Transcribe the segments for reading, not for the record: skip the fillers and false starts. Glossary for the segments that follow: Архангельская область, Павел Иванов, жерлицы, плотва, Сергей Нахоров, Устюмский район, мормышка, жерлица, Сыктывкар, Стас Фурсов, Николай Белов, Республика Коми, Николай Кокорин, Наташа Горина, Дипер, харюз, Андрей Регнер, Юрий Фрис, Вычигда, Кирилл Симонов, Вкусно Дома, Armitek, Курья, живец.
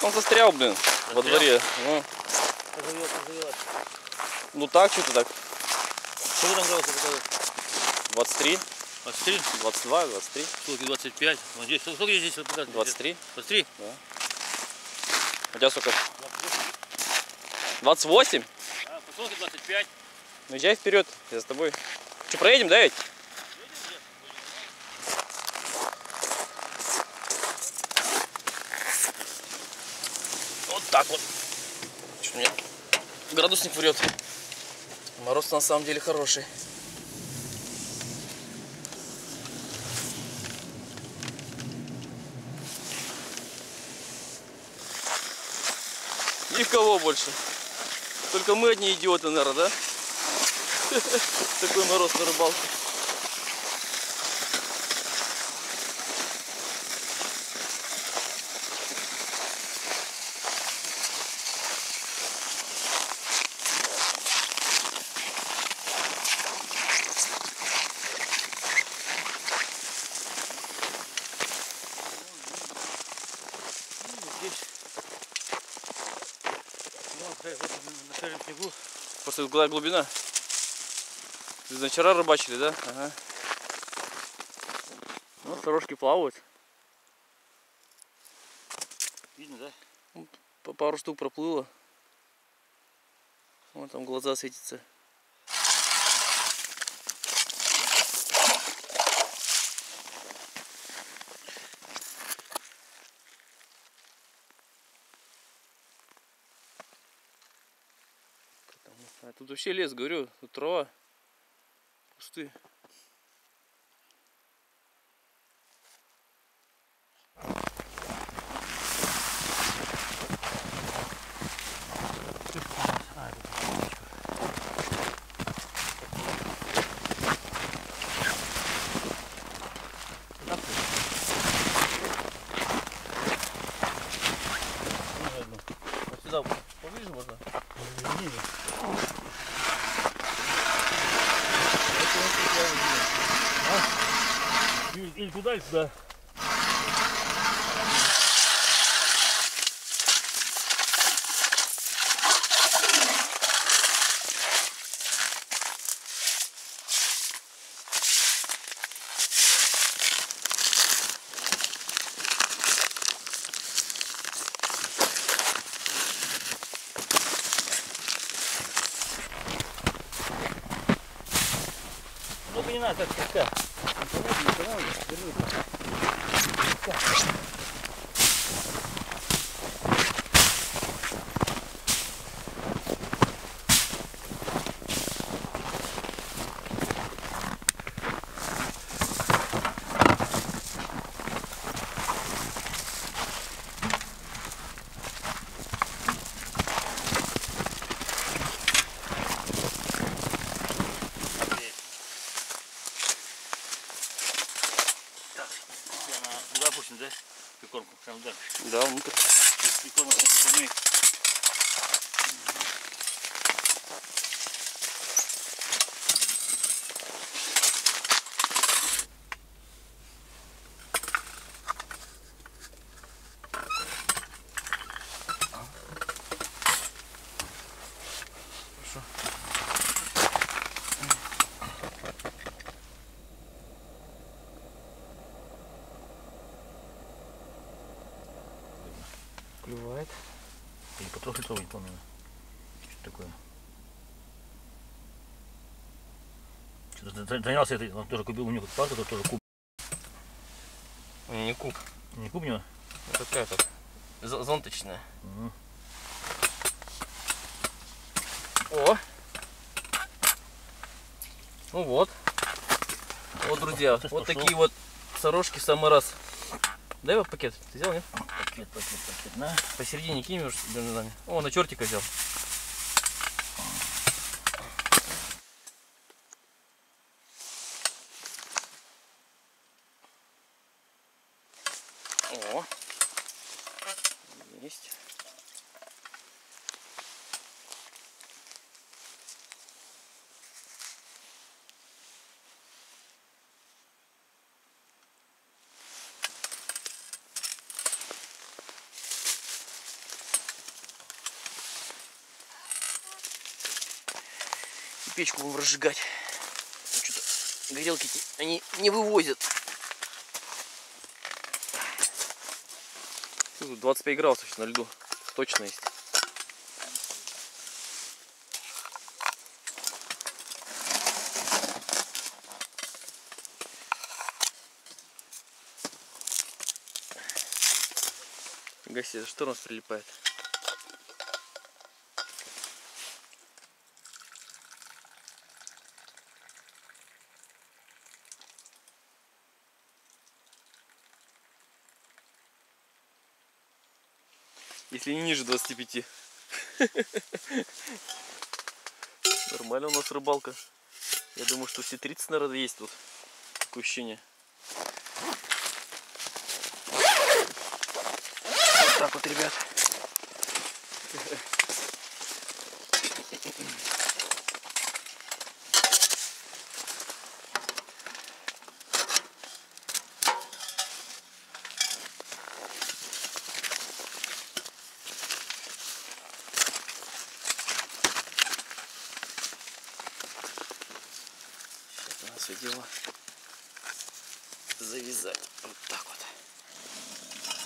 Так он застрял, блин, во дворе. Ну, ну так, что-то так. Сколько там градусов показывает? 23. 23? 22, 23. Сколько? 25. Вот здесь. Сколько здесь показывает? 23. 23? Да. У тебя сколько? 28? Да, посылки 25. Ну езжай вперед, я с тобой. Что, проедем, да ведь? Вот так вот. Что-то у меня градусник врет. Мороз на самом деле хороший. И в кого больше? Только мы одни идиоты, наверное, да? Такой мороз на рыбалке. Просто глубина. Вчера рыбачили, да? Ага. Ну, сорожки плавают. Видно, да? По пару штук проплыло. Вон там глаза светятся. А тут вообще лес, говорю, тут трава. Пусты. Туда и сюда. Ну не надо так сказать. Да, внутрь. Занялся этой, он тоже купил, у него парка, тут тоже куб. Не куб. Не куб у него? Это какая-то зонточная. Угу. О! Ну вот. А вот, друзья, вот пошел. Такие вот сорожки в самый раз. Дай его пакет. Ты взял, нет? Пакет, на. Посередине кинь уже. О, на чертика взял. печку будем разжигать. Что-то горелки они не вывозят. 25 градусов на льду. Точно есть. Гаси, что у нас прилипает? Если не ниже 25. Нормально у нас рыбалка. Я думаю, что все 30, наверное, есть тут. Такое ощущение. Вот так вот, ребят. Дело завязать вот так вот.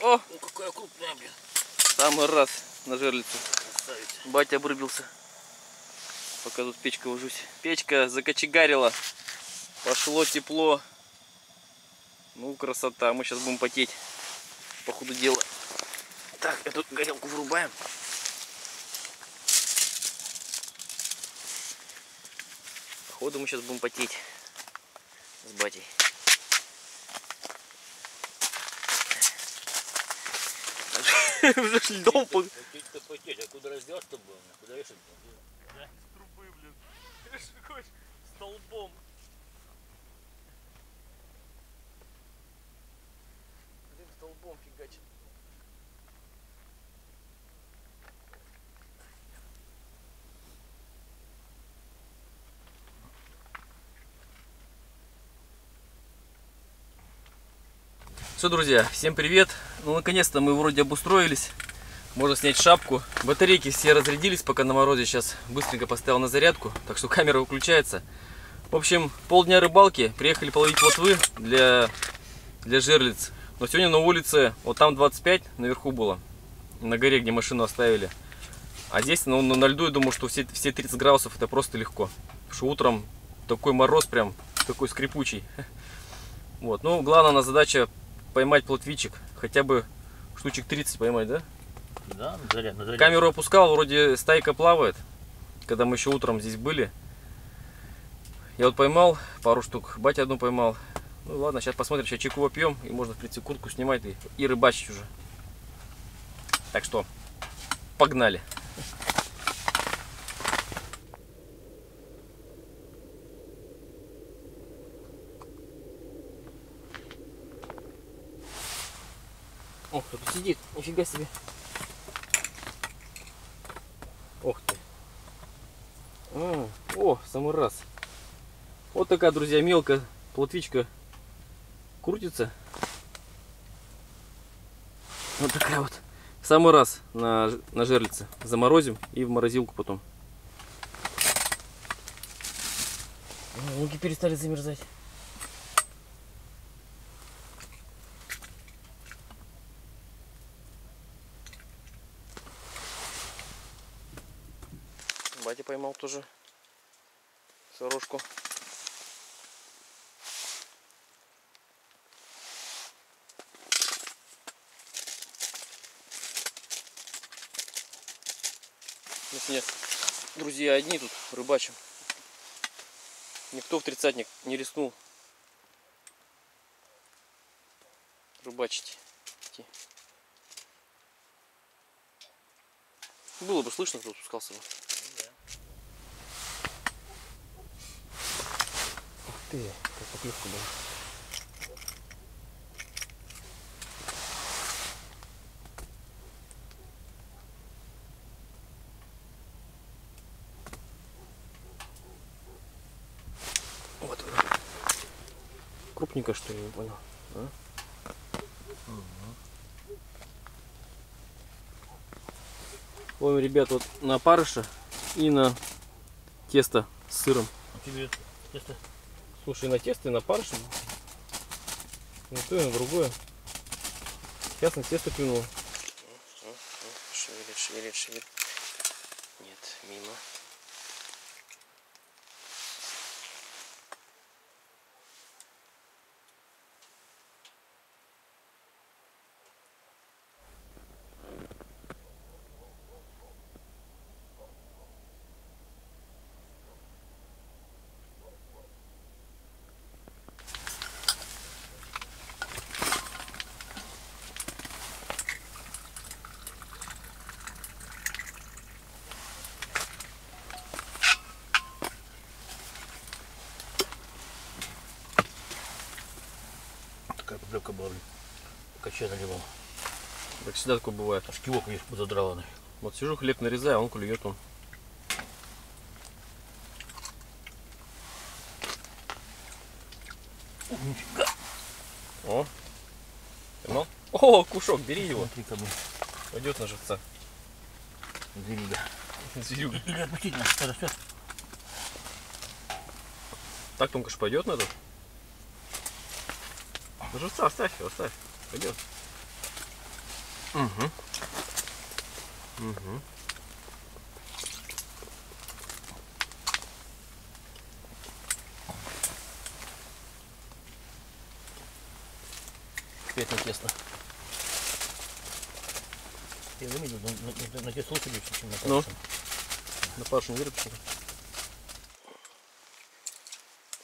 О, ну какая крупная, блин. Самый раз на жерлицу. Красавица. Батя обрубился. Пока тут печка ложусь. Печка закочегарила. Пошло тепло. Ну, красота, мы сейчас будем потеть по ходу дела. Так, эту горелку вырубаем. Походу мы сейчас будем потеть с батей. Уже льдом под... Потеть-то потеть, а куда раздел-то было? Куда вешать? Да, из трубы, блин. Ты же хочешь столбом. Столбом фигачит. Все, друзья, всем привет. Ну, наконец-то мы вроде обустроились. Можно снять шапку. Батарейки все разрядились, пока на морозе. Сейчас быстренько поставил на зарядку, так что камера выключается. В общем, полдня рыбалки. Приехали половить плотвы для жерлиц. Но сегодня на улице, вот там 25 наверху было, на горе, где машину оставили. А здесь, ну, на льду, я думаю, что все 30 градусов это просто легко. Потому что утром такой мороз прям, такой скрипучий. Вот, ну, главная у нас задача поймать плотвичек. Хотя бы штучек 30 поймать, да? Да, на заряд. Камеру опускал, вроде стайка плавает, когда мы еще утром здесь были. Я вот поймал пару штук, батя одну поймал. Ну ладно, сейчас посмотрим, сейчас чайку попьем, и можно, в принципе, куртку снимать и рыбачить уже. Так что, погнали! Ох, тут сидит, нифига себе! Ох ты! О, в самый раз! Вот такая, друзья, мелкая плотвичка. Крутится. Вот такая вот. В самый раз на жерлице. Заморозим и в морозилку потом. Луки перестали замерзать. Батя поймал тоже сорожку. Нет, друзья, одни тут рыбачим. Никто в тридцатник не рискнул рыбачить. Было бы слышно, кто спускался бы. Ух ты, как поклевка была. Вот. крупненько, что ли, не понял. А? Ловим, ребят, вот на опарыша и на тесто с сыром. А тебе тесто? Слушай, на тесто и на опарыша. На то и на другое. Сейчас на тесто клюнуло. Шевелит, шевелит, шевелит. Нет, мимо. Поплевка была, блин. Качай наливал. Так всегда такое бывает. Аж кивок вверх позадрало. Вот сижу, хлеб нарезаю, он клюет он. Нифига. О! Поймал? О, кушок, бери его. Пойдет на живца. Зверюга. Зверюга. Отпустить нас, растет. Так тонко же пойдет надо. Живца, оставь его, оставь. Пойдет. Угу. Угу. Теперь это тесно. Я заметил, на тесто лучше легче, чем на паршу. Ну, на паршу не вырубишь.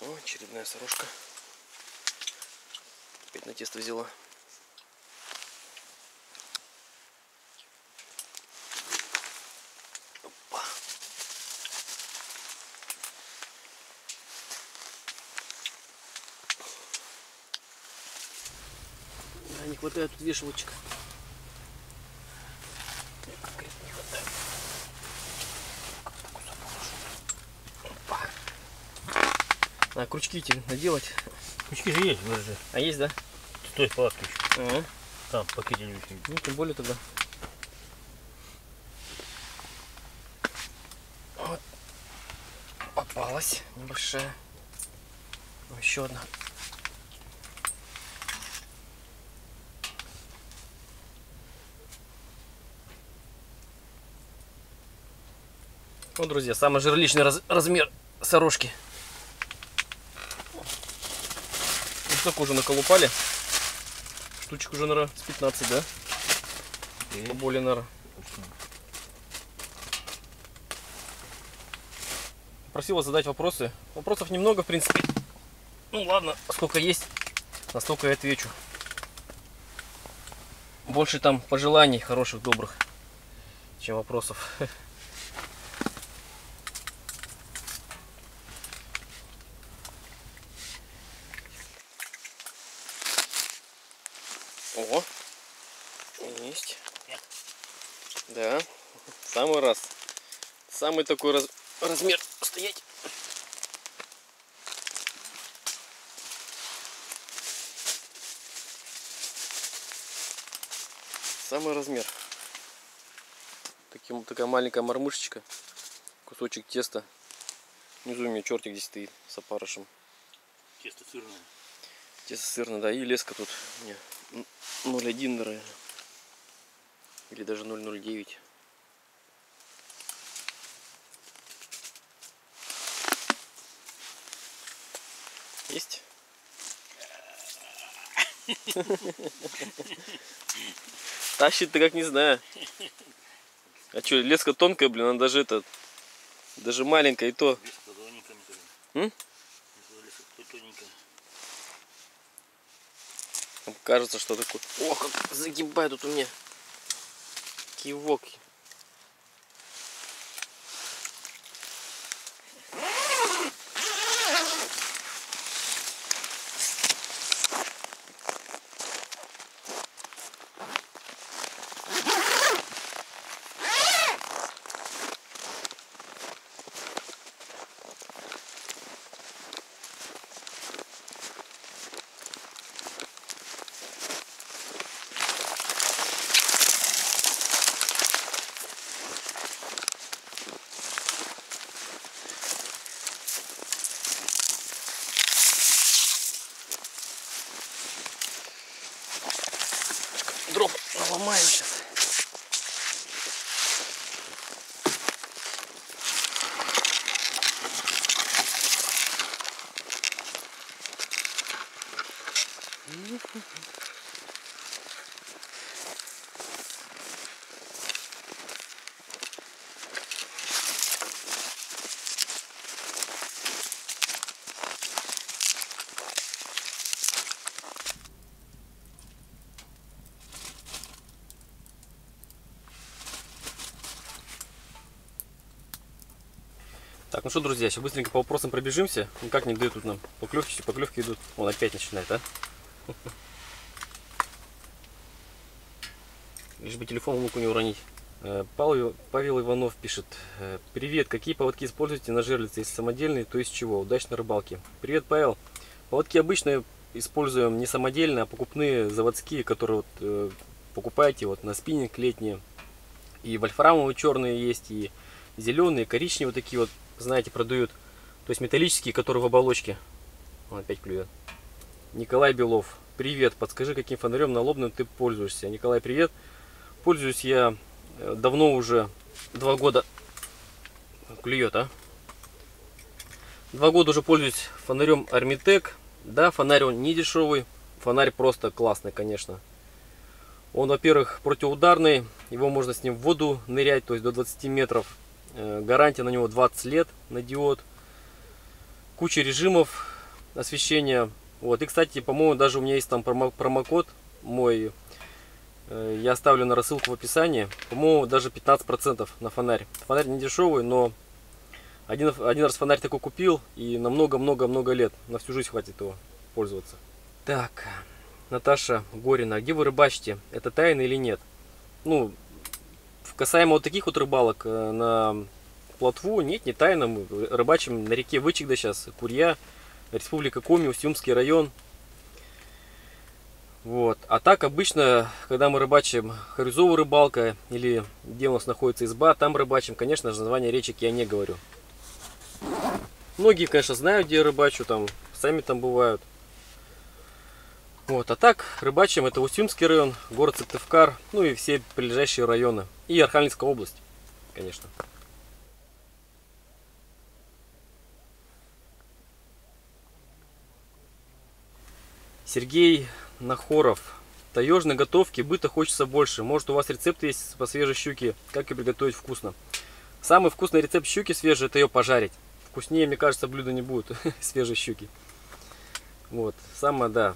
О, очередная сорожка. Опять на тесто взяла. Опа. Да, не хватает тут вешалочек. Не хватает. Опа. А крючки тебе наделать. Крючки же есть, выражи. А есть, да? Стой, палатки еще. Ага. Там, пакетик. Ну, тем более тогда. Вот. Попалась небольшая. Ну, еще одна. Ну, друзья, самый жерличный размер сорожки. Сколько уже наколупали? Штучек уже, наверное, с 15, да? Okay. Поболее, наверное. Просила задать вопросы. Вопросов немного, в принципе. Ну ладно, сколько есть, настолько и отвечу. Больше там пожеланий хороших, добрых, чем вопросов. Ого, есть, да, самый раз, самый такой размер стоять. Самый размер, такая маленькая мормышечка, кусочек теста, внизу у меня чертик здесь стоит с опарышем. Тесто сырное. Тесто сырное, да, и леска тут у меня. 0,1, наверное, или даже 0,09. Есть? Тащит-то как, не знаю. А что, леска тонкая, блин, она даже это, даже маленькая и то. Кажется, что такое. О, как загибает тут у меня кивок. дров наломаем сейчас. Так, ну что, друзья, сейчас быстренько по вопросам пробежимся. Ну как не дают тут нам поклевки идут. Вон опять начинает, а? Лишь бы телефон в луку не уронить. Павел Иванов пишет: привет, какие поводки используете на жерлице? Если самодельные, то из чего? Удачной рыбалки. Привет, Павел. Поводки обычно используем не самодельные, а покупные, заводские, которые вот покупаете вот на спиннинг летние. И вольфрамовые черные есть, и зеленые, коричневые такие вот, знаете, продают. То есть металлические, которые в оболочке. Он опять клюет. Николай Белов. Привет. Подскажи, каким фонарем налобным ты пользуешься? Николай, привет. Пользуюсь я давно уже. 2 года. Клюет, а? 2 года уже пользуюсь фонарем Armitek. Да, фонарь он не дешевый. Фонарь просто классный, конечно. Он, во-первых, противоударный. Его можно с ним в воду нырять, то есть до 20 метров. Гарантия на него 20 лет на диод. Куча режимов освещения. Вот. И, кстати, по-моему, даже у меня есть там промокод мой. Я оставлю на рассылку в описании. По-моему, даже 15% на фонарь. Фонарь не дешевый, но один раз фонарь такой купил. И на много-много-много лет. На всю жизнь хватит его пользоваться. Так, Наташа Горина. Где вы рыбачите? Это тайна или нет? Ну, касаемо вот таких вот рыбалок на плотву, нет, не тайна. Мы рыбачим на реке Вычигда сейчас, Курья, Республика Коми, Устюмский район. Вот. А так обычно, когда мы рыбачим харюзовую рыбалка или где у нас находится изба, там рыбачим, конечно же, название речек я не говорю. Многие, конечно, знают, где я рыбачу, там, сами там бывают. Вот, а так рыбачим, это Устюмский район, город Сыктывкар, ну и все прилежащие районы. И Архангельская область, конечно. Сергей Нахоров. Таежной готовки быта хочется больше. Может, у вас рецепт есть по свежей щуке? Как ее приготовить вкусно? Самый вкусный рецепт щуки свежей — это ее пожарить. Вкуснее, мне кажется, блюда не будет свежей щуки. Вот, самая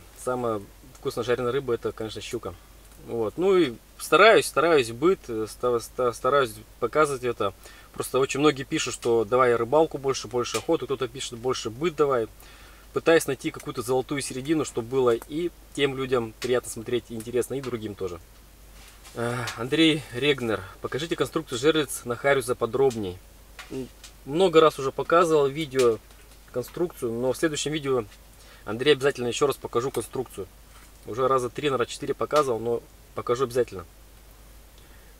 вкусно жареная рыба — это, конечно, щука. Вот, ну и стараюсь стараюсь показывать это. Просто очень многие пишут, что давай я рыбалку больше охоту, кто-то пишет больше быт давай. Пытаюсь найти какую-то золотую середину, чтобы было и тем людям приятно смотреть, и интересно, и другим тоже. Андрей Регнер, покажите конструкцию жерлиц на харюза подробней. Много раз уже показывал видео конструкцию, но в следующем видео, Андрей, обязательно еще раз покажу конструкцию. Уже раза 3, наверное, 4 показывал, но покажу обязательно.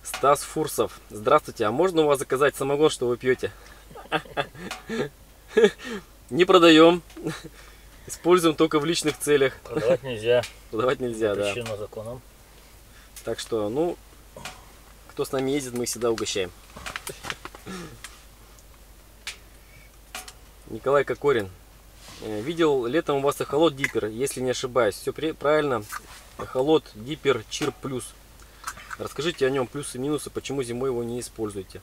Стас Фурсов. Здравствуйте, а можно у вас заказать самогон, что вы пьете? Не продаем. Используем только в личных целях. Продавать нельзя. Продавать нельзя, да. Запрещено законом. Так что, ну, кто с нами ездит, мы всегда угощаем. Николай Кокорин. Видел летом у вас эхолот Дипер, если не ошибаюсь. Все правильно. Эхолот Дипер Чир Плюс. Расскажите о нем плюсы и минусы, почему зимой его не используете.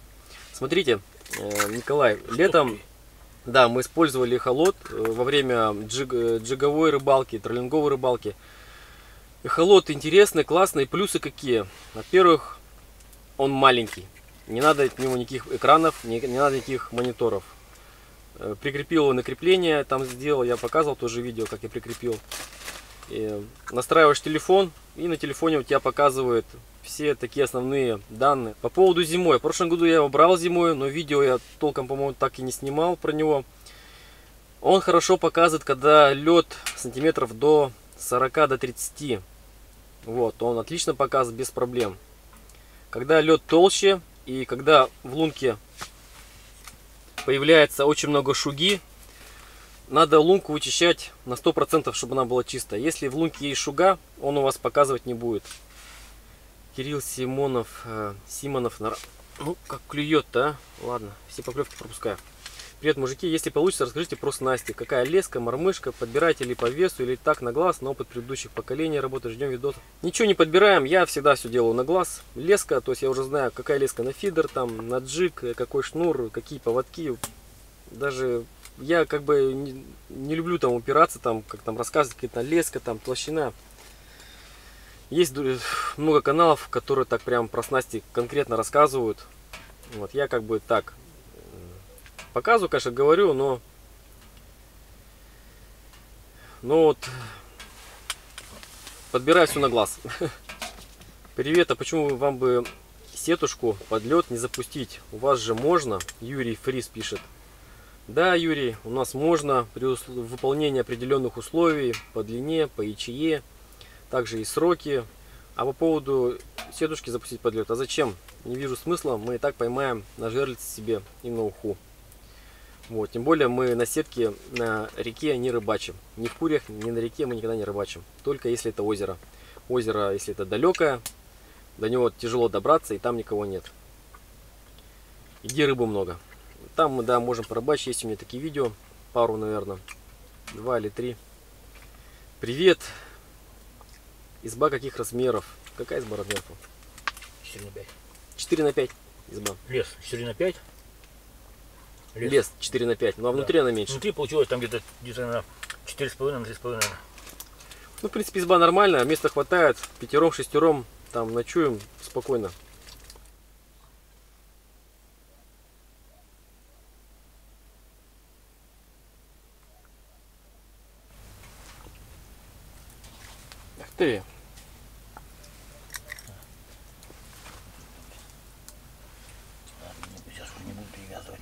Смотрите, Николай, летом, да, мы использовали эхолот во время джиговой рыбалки, троллинговой рыбалки. Эхолот интересный, классный. Плюсы какие? Во-первых, он маленький. Не надо от него никаких экранов, не надо никаких мониторов. Прикрепил его на крепление, там сделал, я показывал тоже видео, как я прикрепил. И настраиваешь телефон, и на телефоне у тебя показывают все такие основные данные. По поводу зимой. В прошлом году я его брал зимой, но видео я толком, по-моему, так и не снимал про него. Он хорошо показывает, когда лед сантиметров до 40, до 30. Вот, он отлично показывает, без проблем. Когда лед толще, и когда в лунке появляется очень много шуги, надо лунку вычищать на 100%, чтобы она была чистая. Если в лунке есть шуга, он у вас показывать не будет. Кирилл Симонов, ну как клюет-то, а? Ладно, все поклевки пропускаю. Привет, мужики, если получится, расскажите про снасти. Какая леска, мормышка, подбираете ли по весу или так на глаз, на опыт предыдущих поколений работы, ждем видосов. Ничего не подбираем, я всегда все делаю на глаз. Леска, то есть я уже знаю, какая леска на фидер, там, на джиг, какой шнур, какие поводки. Даже я как бы не люблю там упираться, там, как там рассказывать, какие-то леска, там, толщина. Есть много каналов, которые так прям про снасти конкретно рассказывают. Вот я как бы так показываю, конечно, говорю, но вот подбираю все на глаз. Привет, а почему вам бы сетушку под лед не запустить? У вас же можно, Юрий Фрис пишет. Да, Юрий, у нас можно при выполнении определенных условий по длине, по ячее. Также и сроки. А по поводу сетушки запустить под лед, а зачем? Не вижу смысла, мы и так поймаем на жерлице себе и на уху. Вот. Тем более мы на сетке на реке не рыбачим. Ни в Курьях, ни на реке мы никогда не рыбачим. Только если это озеро. Озеро, если это далекое, до него тяжело добраться и там никого нет. Где рыбы много. Там мы, да, можем порыбачить. Есть у меня такие видео, пару, наверное, 2 или 3. Привет! Изба каких размеров? Какая изба размеров? 4 на 5. 4 на 5 изба. Лес 4 на 5. Лес 4 на 5. Ну а внутри, да, она меньше. Внутри получилось там где-то 4,5 на 3,5. Ну, в принципе, изба нормальная, места хватает. Пятером, шестером там ночуем спокойно. Ты. Сейчас не буду привязывать.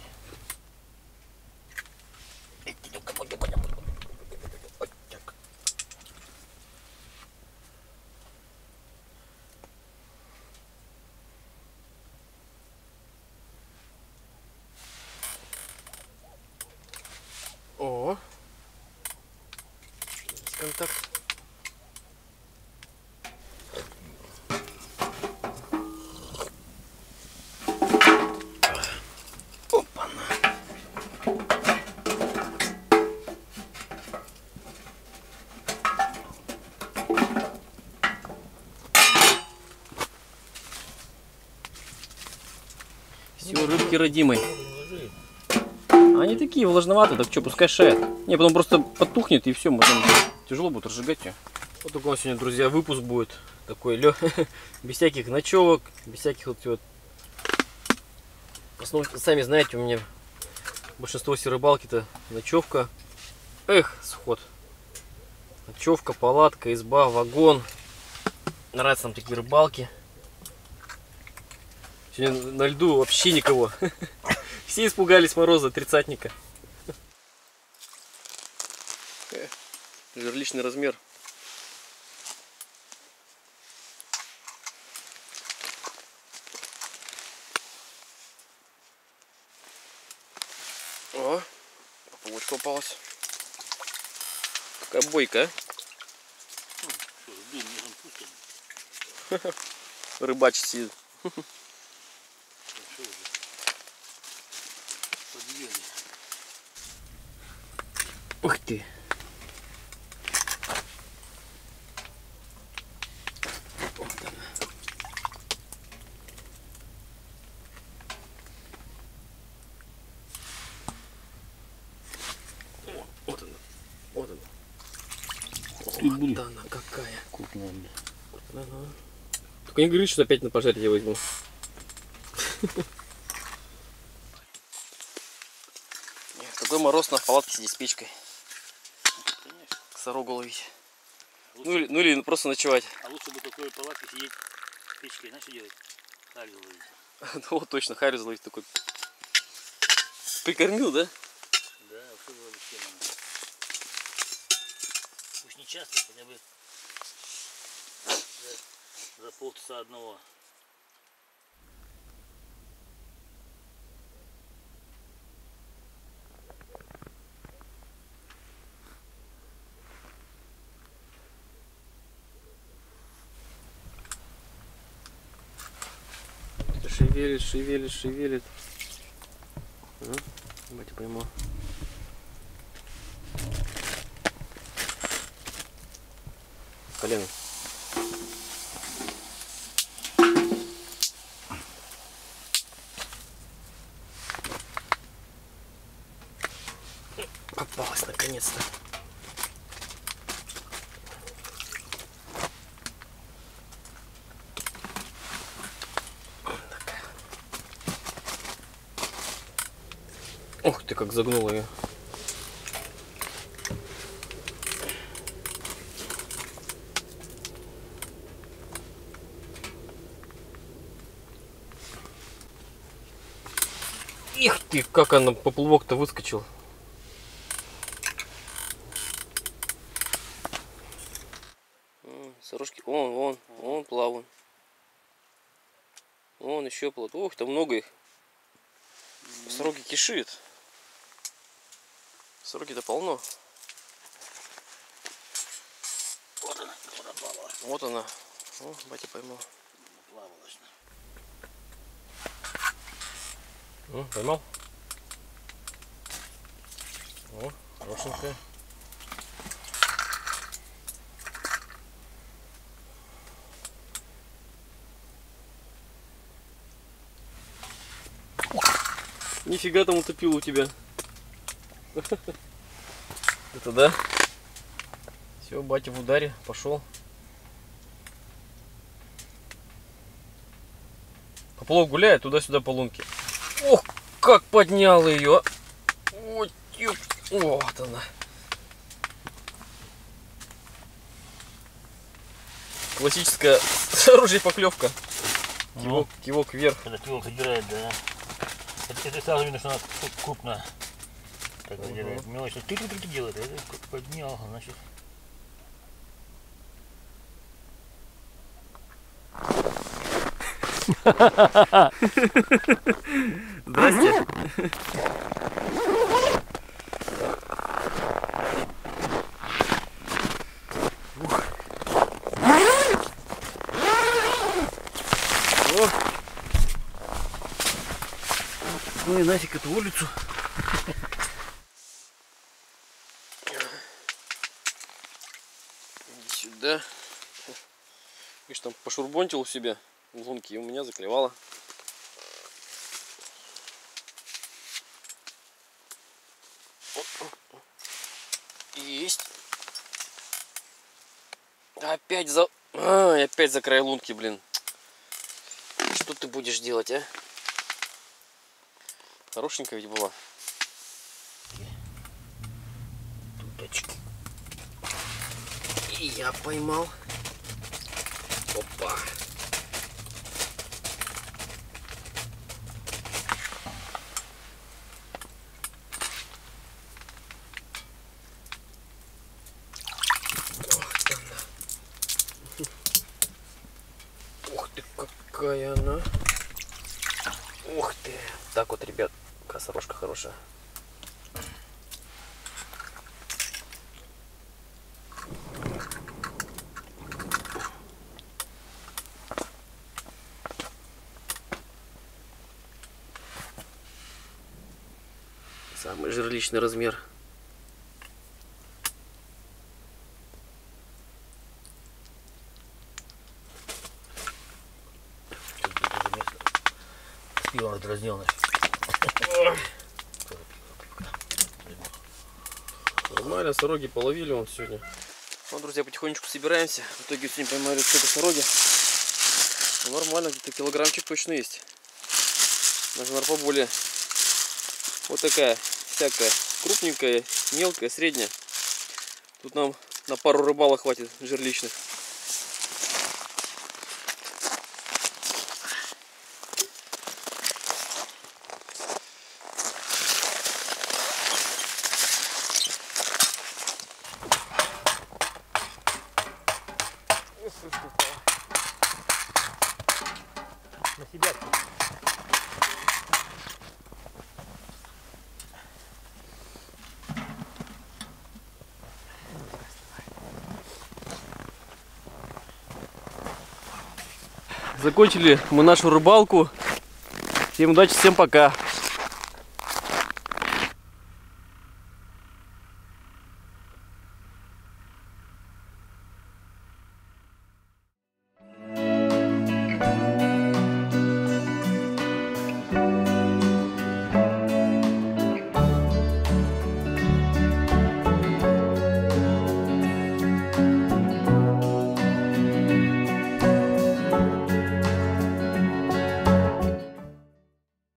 О, контакт. Родимый. Они такие влажноватые, так что, пускай шает. Не, потом просто подтухнет и все, потом тяжело будет разжигать ее. Вот такой у нас сегодня, друзья, выпуск будет такой без всяких ночевок, без всяких вот. В основном, сами знаете, у меня большинство всей рыбалки-то ночевка. Эх, сход. Ночевка, палатка, изба, вагон. Нравятся нам такие рыбалки. На льду вообще никого. Все испугались мороза, тридцатника. Жерличный размер. О, поплавочка попалась. Какая бойка, а? Рыбачит сидит. Ух ты! Вот она. О, вот она. Вот она. Вот она какая. Крупная. Ага. Только не говори, что опять на пожаре я возьму. Такой мороз на палатке сидеть с печкой. Сорогу ловить. Лучше... Ну или просто ночевать. А лучше бы такой палатке сидеть с печкой, знаешь, что делать? Харю ловить. Ну вот точно, харю заловить такой. Прикормил, да? Да, вообще было бы тема. Пусть не часто, хотя бы за полчаса одного. Шевелит, шевелит, шевелит. Ну, давайте пойму. Колено. Попалась наконец-то. Ох ты, как загнула ее. Их ты, как она, поплавок-то выскочил. Сорожки, он плавал. Он еще плавает. Ох, там много их. Сороки кишит. Сороки-то полно. Вот она, куда плавала. Вот она. О, батя поймал. Ну, поймал. О, хорошенькая. Нифига там утопил у тебя. Это да. Все, батя в ударе, пошел. Поплавок гуляет туда-сюда по лунке. Ох, как поднял ее. Вот, вот она. Классическая с оружием поклевка. Кивок, кивок вверх. Когда кивок отбирает, да. Это сразу видно, что она крупная. Так делает. Мелочь. Ты делает. Как поднял, значит. Здрасте. Ну и нафиг эту улицу. Иди сюда. Видишь, там пошурбонтил у себя в лунке, и у меня заклевало. Есть. Опять за... А, опять за край лунки, блин. Что ты будешь делать, а? Хорошенькая ведь была. Дудочки. И я поймал. Опа. Ух ты, какая она. Ух ты. Так вот, ребят. Сорожка хорошая. Самый жерличный размер. Спил он раздел. Нормально, сороги половили он сегодня. Ну, друзья, потихонечку собираемся. В итоге сегодня поймали сколько сороги. Ну, нормально, где-то килограммчик точно есть. Даже нарпа более. Вот такая, всякая. Крупненькая, мелкая, средняя. Тут нам на пару рыбалок хватит жерличных. Закончили мы нашу рыбалку Всем удачи, всем пока.